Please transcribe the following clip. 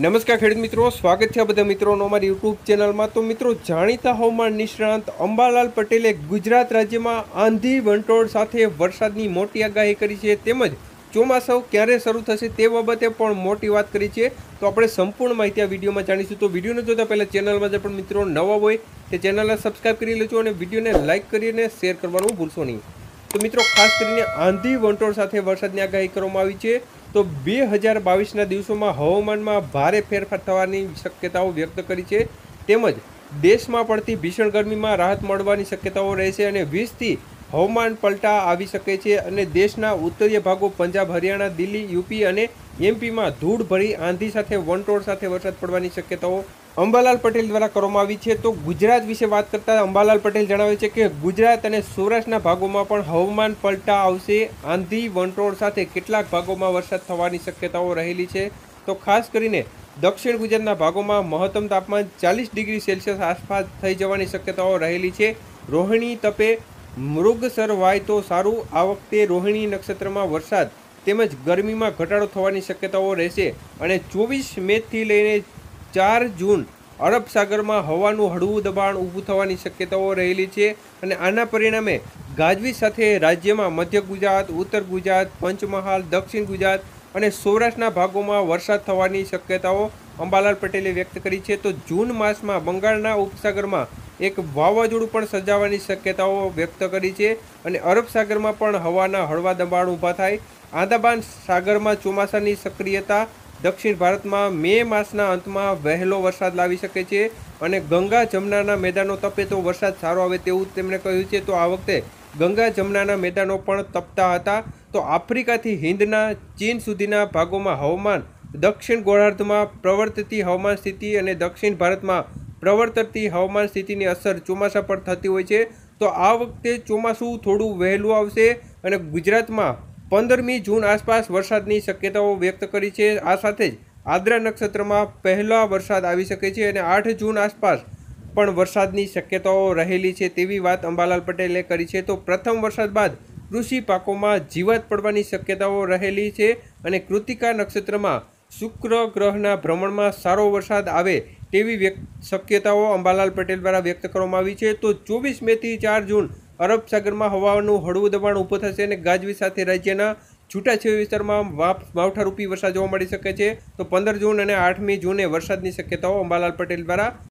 नमस्कार खेडूत मित्रों, स्वागत है बधा मित्रों अमारी यूट्यूब चेनल में। तो मित्रों, जाणीता हवामान निष्णात अंबालाल पटेले गुजरात राज्य में आंधी वंटोळ साथे वरसादनी मोटी आगाही करी है, तेमज ચોમાસું ક્યારે શરૂ થશે તે બાબતે પણ મોટી વાત કરી છે। તો આપણે સંપૂર્ણ માહિતી આ વિડીયોમાં જાણીશું। તો વિડીયોને જોતા પહેલાં ચેનલમાં જે પણ મિત્રો નવા હોય તે ચેનલને સબસ્ક્રાઈબ કરી લેજો અને વિડીયોને લાઇક કરીને શેર કરવાનું ભૂલશો નહીં। તો મિત્રો, ખાસ કરીને આંધી વંટોળ સાથે વરસાદની આગાહી કરવામાં આવી છે। તો 2022ના દિવસોમાં હવામાનમાં ભારે ફેરફાર થવાની શક્યતાઓ વ્યક્ત કરી છે, તેમજ દેશમાં પડતી ભીષણ ગરમીમાં રાહત મળવાની શક્યતાઓ રહેશે અને 20 થી हवामान पलटा आवी सके छे अने देशना उत्तरीय भागों पंजाब, हरियाणा, दिल्ली, यूपी अने एमपी में धूड़ भरी आंधी साथे वंटोळ साथे वरसाद पड़वानी शक्यताओ अंबालाल पटेल द्वारा करवामां आवी छे। तो गुजरात विषे बात करता अंबालाल पटेल जणावे छे के गुजरात अने सौराष्ट्रना भागोमां पण हवामान पलटा आवशे, आंधी वंटोळ साथे केटलाक भागोमां वरसाद थवानी शक्यताओ रहेली छे। तो खास करीने दक्षिण गुजरातना भागोमां महत्तम तापमान 40 डिग्री सेल्सियस आसपास थई जवानी शक्यताओ रहेली छे। रोहिणी तपे मृगसर वाय तो सारू। आ वखते रोहिणी नक्षत्र में वरसाद तेमज गरमी में घटाड़ो थवानी शक्यताओ रहेशे अने 24 मे थी लईने 4 जून अरब सागर में हवानुं हळवुं दबाण ऊभुं थवानी शक्यताओ रहेली छे अने आना परिणामे गाजवीज साथे राज्य में मध्य गुजरात, उत्तर गुजरात, पंचमहाल, दक्षिण गुजरात अने सौराष्ट्रना भागोमां वरसाद थवानी शक्यताओ अंबालाल पटेले व्यक्त करी छे। तो जून मास में बंगाळना उपसागर में एक वावाजोडुं पण सर्जावानी शक्यताओ व्यक्त करी छे अने अरब सागर में पण हवाना हळवा दबाण ऊभा थाय। आंदामान सागर में चोमासानी सक्रियता दक्षिण भारत में मे मासना अंत में वहेलो वरसाद लावी शके छे अने गंगा जमुनाना मैदानों तपे तो वरसाद सारो आवे तेवुं तेमणे कह्युं छे। तो आ वखते गंगा जमुनाना मैदानों पण तपता हता। तो आफ्रिकाथी हिंदना चीन सुधीना भागोमां हवामान दक्षिण गोळार्धमां प्रवर्तती हवामान स्थिति अने दक्षिण भारतमां प्रवर्तती हवामान स्थिति की असर चोमासा पर थती होय छे। तो आ वखते चोमासुं थोड़ू वहेलू आवशे अने गुजरात में 15 जून आसपास वरसादनी शक्यताओ व्यक्त करी छे। आ साथे ज आद्रा नक्षत्र में पहला वरसाद आवी शके छे अने 8 जून आसपास पण वरसादनी शक्यताओ रहेली छे तेवी वात अंबालाल पटेले करी छे। तो प्रथम वरसाद बाद कृषि पाकों में जीवात पड़वानी शक्यताओ रहेली छे अने कृतिका नक्षत्र में शुक्र ग्रहना भ्रमण में सारो वरसाद आवे तेवी शक्यताओ अंबालाल पटेल द्वारा व्यक्त करवामां आवी छे। तो 24 मे थी 4 जून अरब सागर में हवानुं हळवुं दबाण ऊभुं थशे अने गाजवीज साथे राज्यना छूटाछवाया विस्तारमां मावठारूपी वरसाद जोवा मळी शके छे। तो 15 जून अने 8 जूने वरसादनी शक्यताओ अंबालाल पटेल द्वारा